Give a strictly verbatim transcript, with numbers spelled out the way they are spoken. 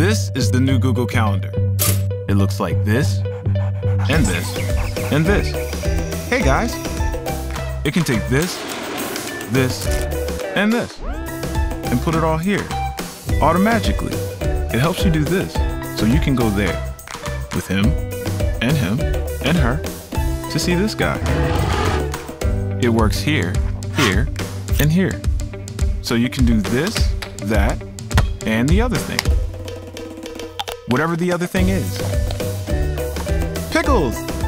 This is the new Google Calendar. It looks like this, and this, and this. Hey guys! It can take this, this, and this, and put it all here, automatically. It helps you do this, so you can go there, with him, and him, and her, to see this guy. It works here, here, and here. So you can do this, that, and the other thing. Whatever the other thing is. Pickles!